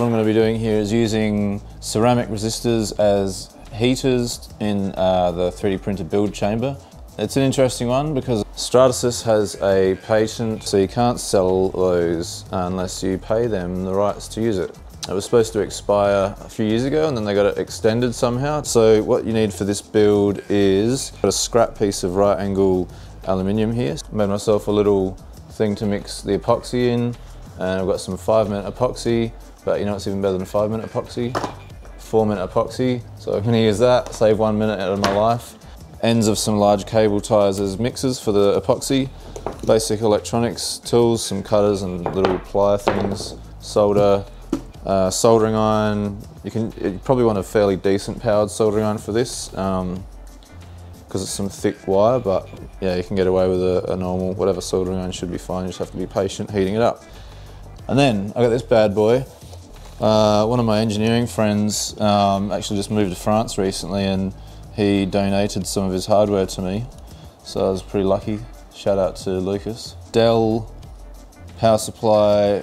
what I'm going to be doing here is using ceramic resistors as heaters in the 3D printer build chamber. It's an interesting one because Stratasys has a patent, so you can't sell those unless you pay them the rights to use it. It was supposed to expire a few years ago and then they got it extended somehow. So what you need for this build is a scrap piece of right angle aluminium here. Made myself a little thing to mix the epoxy in, and I've got some 5-minute epoxy, but you know what's even better than 5-minute epoxy? 4-minute epoxy. So I'm going to use that, save 1 minute out of my life. Ends of some large cable ties as mixers for the epoxy, basic electronics tools, some cutters and little plier things, solder, soldering iron. You probably want a fairly decent powered soldering iron for this because it's some thick wire, but yeah, you can get away with a normal, whatever soldering iron should be fine. You just have to be patient heating it up. And then I got this bad boy. One of my engineering friends actually just moved to France recently and he donated some of his hardware to me, so I was pretty lucky. Shout out to Lucas. Dell power supply,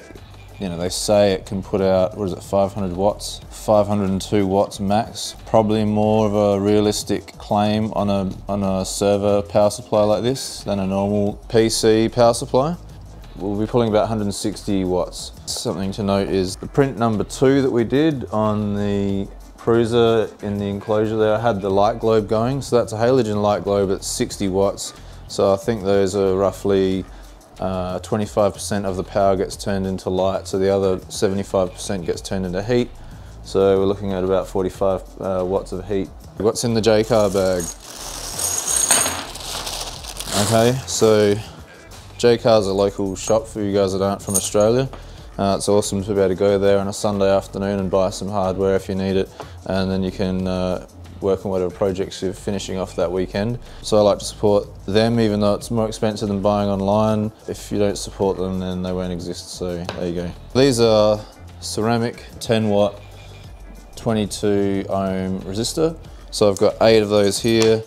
you know, they say it can put out, what is it, 500 watts? 502 watts max. Probably more of a realistic claim on a server power supply like this than a normal PC power supply. We'll be pulling about 160 watts. Something to note is the print number 2 that we did on the Prusa in the enclosure there, I had the light globe going, so that's a halogen light globe at 60 watts. So I think those are roughly 25% of the power gets turned into light, so the other 75% gets turned into heat. So we're looking at about 45 watts of heat. What's in the Jaycar bag? Okay, so Jaycar's a local shop for you guys that aren't from Australia. It's awesome to be able to go there on a Sunday afternoon and buy some hardware if you need it, and then you can work on whatever projects you're finishing off that weekend. So I like to support them, even though it's more expensive than buying online. If you don't support them, then they won't exist, so there you go. These are ceramic 10 watt 22 ohm resistor. So I've got 8 of those here,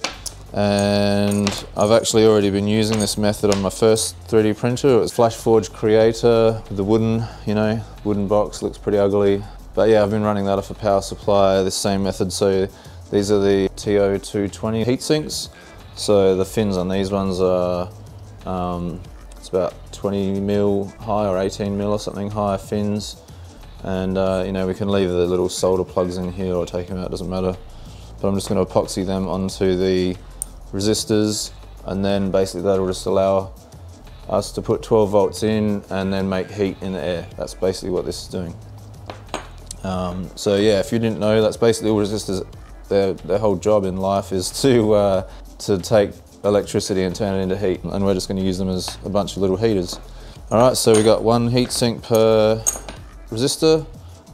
and I've actually already been using this method on my first 3D printer. It was Flashforge Creator with the wooden box, looks pretty ugly. But yeah, I've been running that off a power supply, the same method. So these are the TO220 heat sinks. So the fins on these ones are, it's about 20 mil high or 18 mil or something high fins. And you know, we can leave the little solder plugs in here or take them out, doesn't matter. But I'm just gonna epoxy them onto the resistors, and then basically that'll just allow us to put 12 volts in and then make heat in the air. That's basically what this is doing. So yeah, if you didn't know, that's basically all resistors, their whole job in life is to take electricity and turn it into heat, and we're just going to use them as a bunch of little heaters. Alright, so we got 1 heat sink per resistor,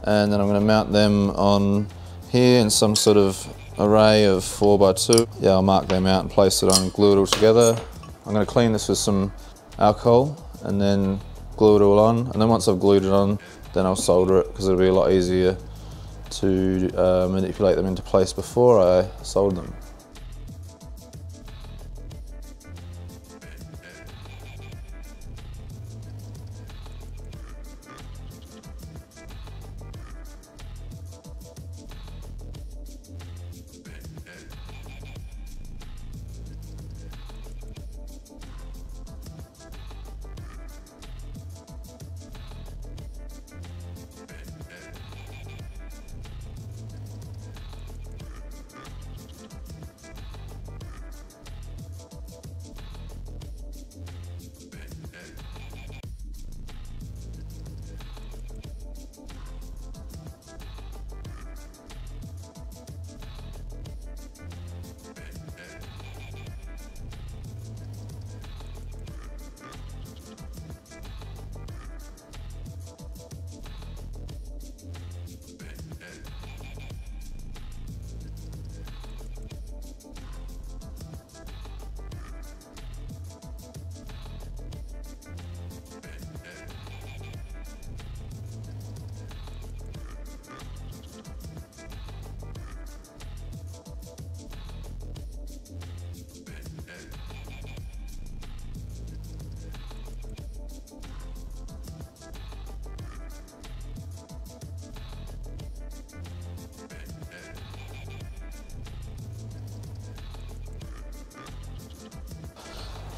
and then I'm going to mount them on here in some sort of array of 4x2. Yeah, I'll mark them out and place it on, glue it all together. I'm going to clean this with some alcohol and then glue it all on, and then once I've glued it on, then I'll solder it, because it'll be a lot easier to manipulate them into place before I solder them.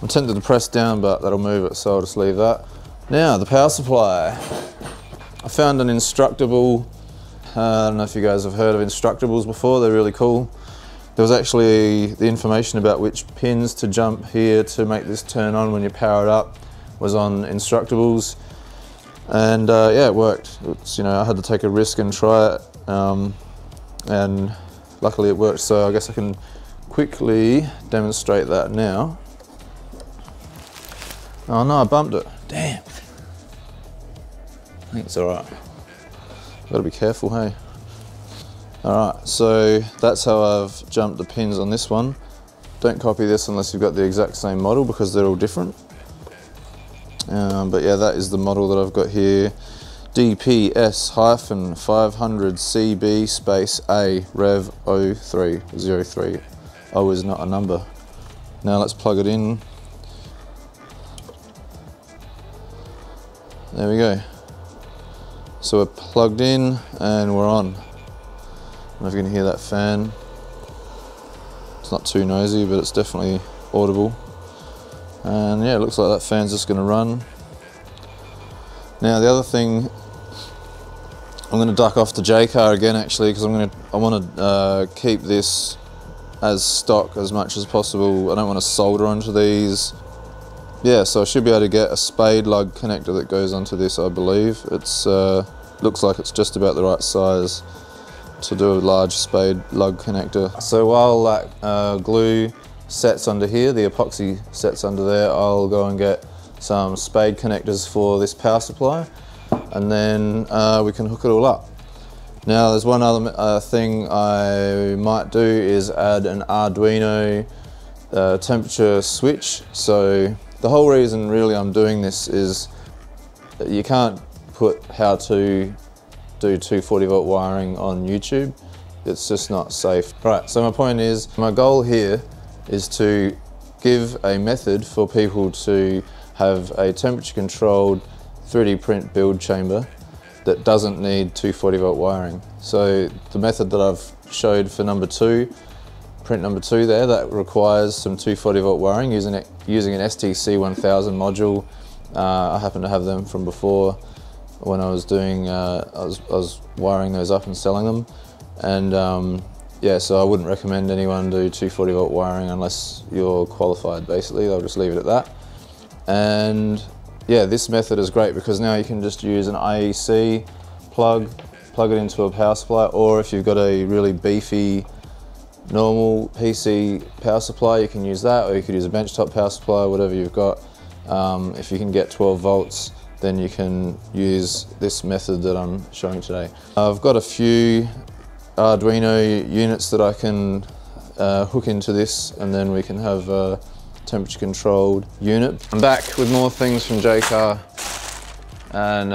I'm tempted to press down, but that'll move it, so I'll just leave that. Now, the power supply. I found an Instructable. I don't know if you guys have heard of Instructables before, they're really cool. There was actually the information about which pins to jump here to make this turn on when you power it up was on Instructables. And yeah, it worked. It's, you know, I had to take a risk and try it. And luckily it worked, so I guess I can quickly demonstrate that now. Oh no, I bumped it. Damn. I think it's all right. Gotta be careful, hey? All right, so that's how I've jumped the pins on this one. Don't copy this unless you've got the exact same model because they're all different. But yeah, that is the model that I've got here. DPS-500CB space A Rev 0303. O is not a number. Now let's plug it in. There we go. So we're plugged in and we're on. I don't know if you can hear that fan. It's not too noisy, but it's definitely audible. And yeah, it looks like that fan's just gonna run. Now the other thing, I'm gonna duck off the Jaycar again actually, because I wanna keep this as stock as much as possible. I don't wanna solder onto these. Yeah, so I should be able to get a spade lug connector that goes onto this, I believe. It's looks like it's just about the right size to do a large spade lug connector. So while that glue sets under here, the epoxy sets under there, I'll go and get some spade connectors for this power supply, and then we can hook it all up. Now there's one other thing I might do is add an Arduino temperature switch. So the whole reason really I'm doing this is that you can't put how to do 240 volt wiring on YouTube. It's just not safe. Right, so my point is, my goal here is to give a method for people to have a temperature controlled 3D print build chamber that doesn't need 240 volt wiring. So the method that I've showed for number two, print number two there, that requires some 240 volt wiring using an STC 1000 module. I happen to have them from before when I was doing, I was wiring those up and selling them. And yeah, so I wouldn't recommend anyone do 240 volt wiring unless you're qualified basically. I'll just leave it at that. And yeah, this method is great because now you can just use an IEC plug it into a power supply, or if you've got a really beefy normal PC power supply, you can use that, or you could use a benchtop power supply, whatever you've got. If you can get 12 volts, then you can use this method that I'm showing today. I've got a few Arduino units that I can hook into this, and then we can have a temperature controlled unit. I'm back with more things from Jaycar, and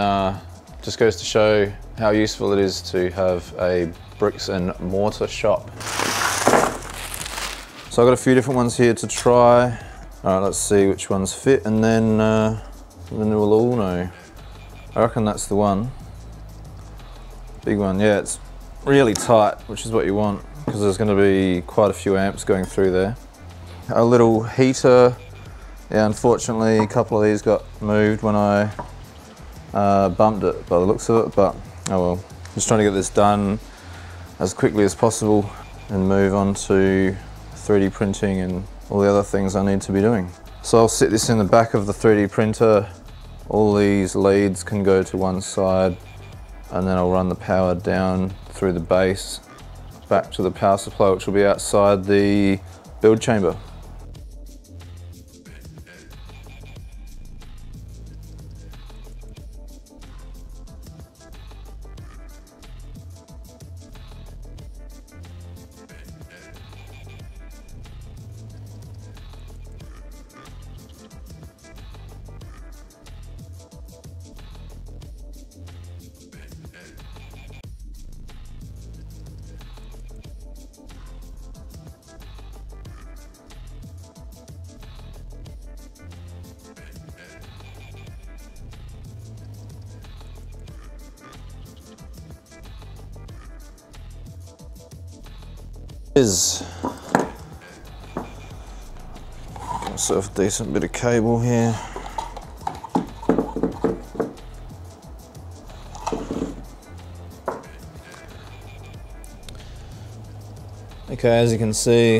just goes to show how useful it is to have a bricks and mortar shop. So I've got a few different ones here to try. All right, let's see which ones fit, and then we'll all know. I reckon that's the one. Big one, yeah, it's really tight, which is what you want, because there's gonna be quite a few amps going through there. A little heater, yeah, unfortunately, a couple of these got moved when I bumped it by the looks of it, but oh well. Just trying to get this done as quickly as possible and move on to 3D printing and all the other things I need to be doing. So I'll sit this in the back of the 3D printer. All these leads can go to one side, and then I'll run the power down through the base back to the power supply, which will be outside the build chamber. Let's myself a decent bit of cable here. Okay, as you can see,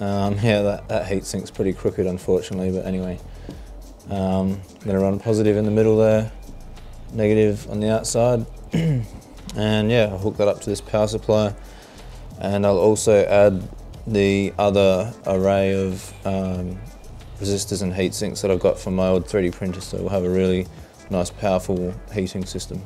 yeah, that heatsink's pretty crooked, unfortunately, but anyway. I'm gonna run positive in the middle there, negative on the outside. And yeah, I'll hook that up to this power supply. And I'll also add the other array of resistors and heat sinks that I've got from my old 3D printer, so we'll have a really nice powerful heating system.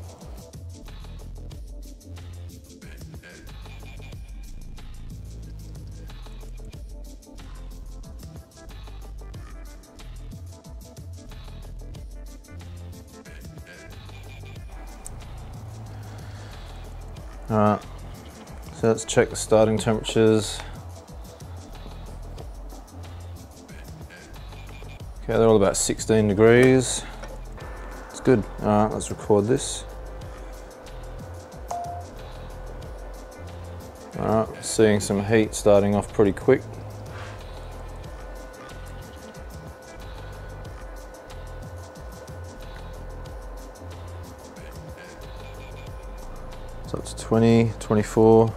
Alright, so let's check the starting temperatures. Okay, they're all about 16 degrees. It's good. All right, let's record this. All right, seeing some heat starting off pretty quick. So it's 20, 24,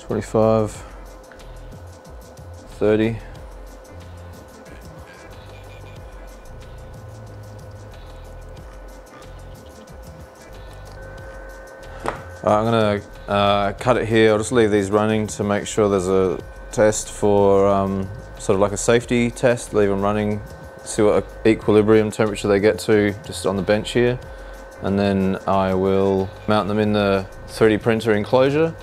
25, 30. I'm going to cut it here. I'll just leave these running to make sure there's a test for sort of like a safety test. Leave them running, see what equilibrium temperature they get to just on the bench here. And then I will mount them in the 3D printer enclosure.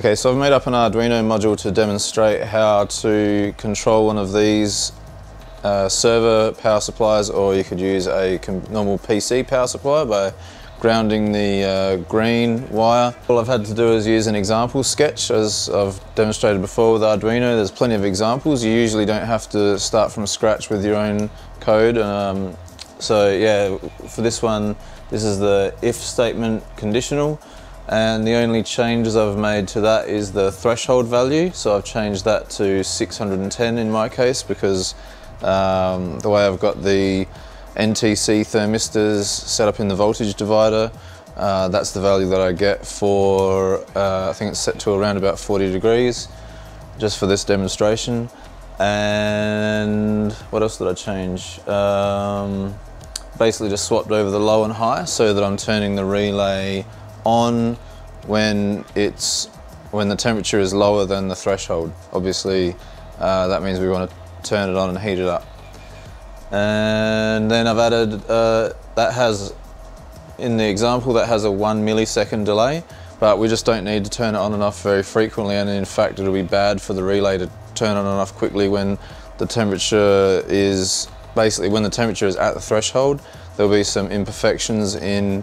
Okay, so I've made up an Arduino module to demonstrate how to control one of these server power supplies, or you could use a normal PC power supply by grounding the green wire. All I've had to do is use an example sketch, as I've demonstrated before with Arduino. There's plenty of examples. You usually don't have to start from scratch with your own code. So yeah, for this one, this is the if statement conditional. And the only changes I've made to that is the threshold value. So I've changed that to 610 in my case, because the way I've got the NTC thermistors set up in the voltage divider, that's the value that I get for, I think it's set to around about 40 degrees, just for this demonstration. And what else did I change? Basically just swapped over the low and high so that I'm turning the relay on when the temperature is lower than the threshold. Obviously, that means we want to turn it on and heat it up. And then I've added in the example that has a 1 millisecond delay, but we just don't need to turn it on and off very frequently, and in fact it'll be bad for the relay to turn on and off quickly when the temperature is at the threshold. There'll be some imperfections in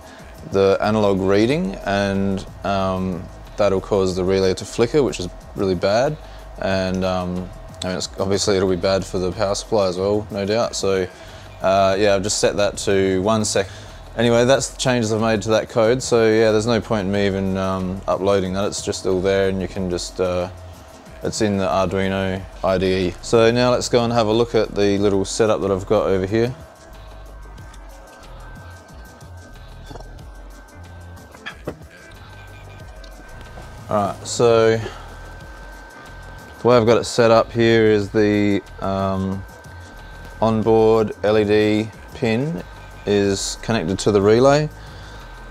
the analog reading, and that'll cause the relay to flicker, which is really bad. And I mean, obviously it'll be bad for the power supply as well, no doubt. So yeah, I've just set that to 1 second. Anyway, that's the changes I've made to that code. So yeah, there's no point in me even uploading that. It's just all there, and you can just, it's in the Arduino IDE. So now let's go and have a look at the little setup that I've got over here. Alright, so the way I've got it set up here is the onboard LED pin is connected to the relay.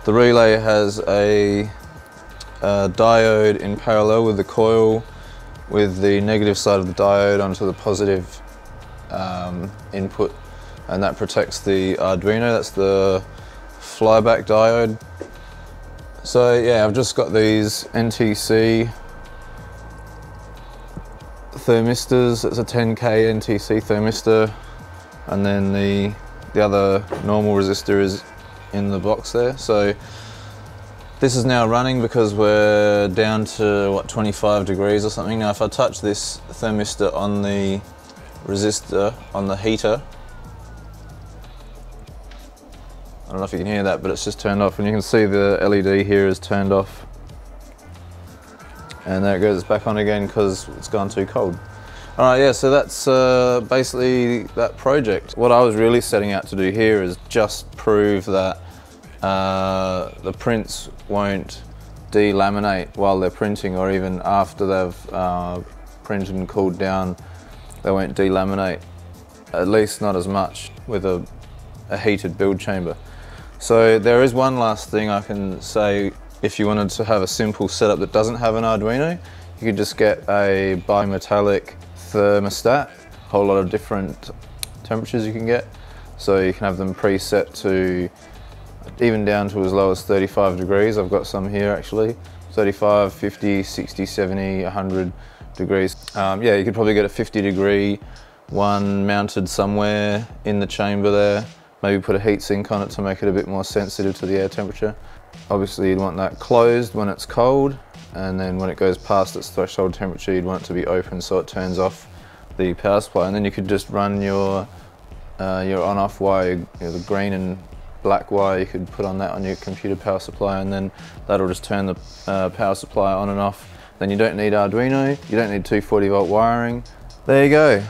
The relay has a diode in parallel with the coil, with the negative side of the diode onto the positive input, and that protects the Arduino. That's the flyback diode. So yeah, I've just got these NTC thermistors. It's a 10K NTC thermistor, and then the other normal resistor is in the box there. So this is now running because we're down to, what, 25 degrees or something. Now if I touch this thermistor on the resistor, on the heater, I don't know if you can hear that, but it's just turned off, and you can see the LED here is turned off. And there it goes, it's back on again because it's gone too cold. All right, yeah, so that's basically that project. What I was really setting out to do here is just prove that the prints won't delaminate while they're printing, or even after they've printed and cooled down, they won't delaminate, at least not as much, with a heated build chamber. So there is one last thing I can say. If you wanted to have a simple setup that doesn't have an Arduino, you could just get a bimetallic thermostat. A whole lot of different temperatures you can get. So you can have them preset to even down to as low as 35 degrees. I've got some here actually. 35, 50, 60, 70, 100 degrees. Yeah, you could probably get a 50 degree one mounted somewhere in the chamber there. Maybe put a heat sink on it to make it a bit more sensitive to the air temperature. Obviously you'd want that closed when it's cold, and then when it goes past its threshold temperature you'd want it to be open so it turns off the power supply. And then you could just run your on-off wire, the green and black wire, you could put on that on your computer power supply, and then that'll just turn the power supply on and off. Then you don't need Arduino, you don't need 240 volt wiring. There you go.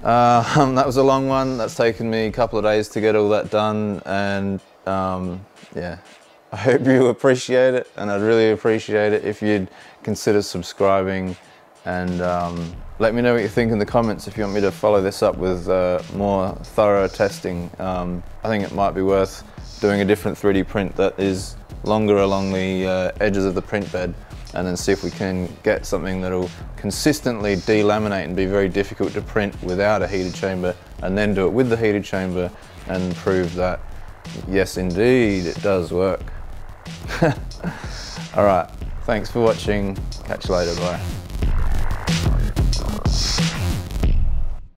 That was a long one. That's taken me a couple of days to get all that done, and yeah, I hope you appreciate it, and I'd really appreciate it if you'd consider subscribing, and let me know what you think in the comments if you want me to follow this up with more thorough testing. I think it might be worth doing a different 3D print that is longer along the edges of the print bed, and then see if we can get something that'll consistently delaminate and be very difficult to print without a heated chamber, and then do it with the heated chamber and prove that, yes indeed, it does work. All right, thanks for watching. Catch you later, bye.